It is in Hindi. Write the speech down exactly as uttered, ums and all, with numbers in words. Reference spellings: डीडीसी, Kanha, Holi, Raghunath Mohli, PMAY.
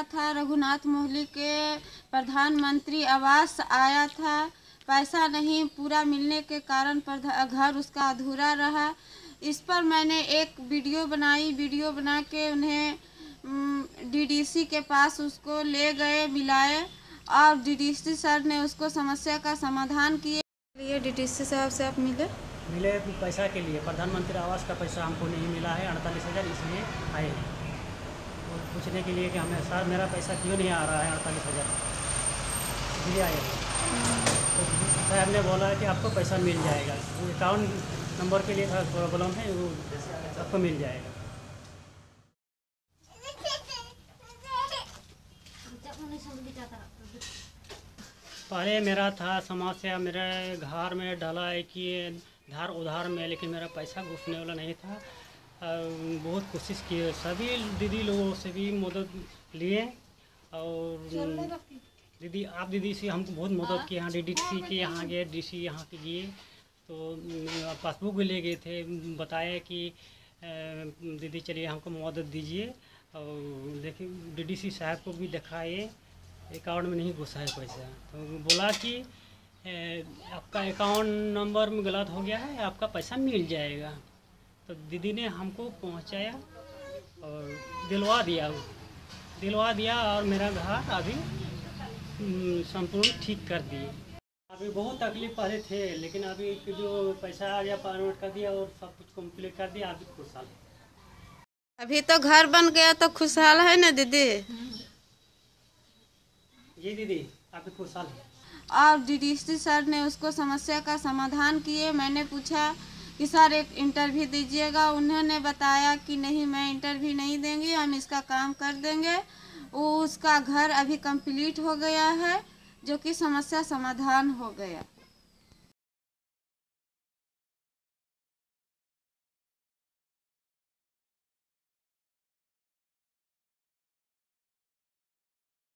आता था, रघुनाथ मोहली के प्रधानमंत्री आवास आया था, पैसा नहीं पूरा मिलने के कारण घर उसका अधूरा रहा। इस पर मैंने एक वीडियो बनाई, वीडियो बना के उन्हें डीडीसी के पास उसको ले गए, मिलाए और डीडीसी सर ने उसको समस्या का समाधान किए। ये डीडीसी साहब से आप मिले मिले पैसा के लिए, प्रधानमंत्री आवास का पैसा हमको नहीं मिला है, अड़तालीस हज़ार इसलिए आए हैं और पूछने के लिए कि हमें सर मेरा पैसा क्यों नहीं आ रहा है, अड़तालीस हज़ार इसलिए आए हैं। तो साहब ने बोला कि आपको पैसा मिल जाएगा, वो अकाउंट नंबर के लिए थोड़ा प्रॉब्लम है, वो आपको मिल जाएगा। पहले मेरा था समस्या, मेरे घर में ढलाई किए धार उधार में, लेकिन मेरा पैसा घुसने वाला नहीं था। बहुत कोशिश किए, सभी दीदी लोगों से भी मदद लिए और दीदी आप दीदी से हमको बहुत मदद की। यहाँ डी डी सी के यहाँ गए, डी सी यहाँ के गए तो पासबुक भी ले गए थे, बताया कि दीदी चलिए हमको मदद दीजिए। और देखिए डी डी सी साहब को भी दिखाए, अकाउंट में नहीं घुसा है पैसा, तो बोला कि ए, आपका अकाउंट नंबर में गलत हो गया है, आपका पैसा मिल जाएगा। तो दीदी ने हमको पहुंचाया और दिलवा दिया दिलवा दिया और मेरा घर अभी संपूर्ण ठीक कर दिए। अभी बहुत तकलीफ पहले थे, लेकिन अभी जो पैसा आ गया पेमेंट कर दिया और सब कुछ कम्प्लीट कर दिया, अभी खुशहाल है। अभी तो घर बन गया तो खुशहाल है ना दीदी? जी दीदी आप खुशहाल है। और डीडीसी सर ने उसको समस्या का समाधान किए। मैंने पूछा कि सर एक इंटरव्यू दीजिएगा, उन्होंने बताया कि नहीं मैं इंटरव्यू नहीं देंगी, हम इसका काम कर देंगे। वो उसका घर अभी कंप्लीट हो गया है, जो कि समस्या समाधान हो गया।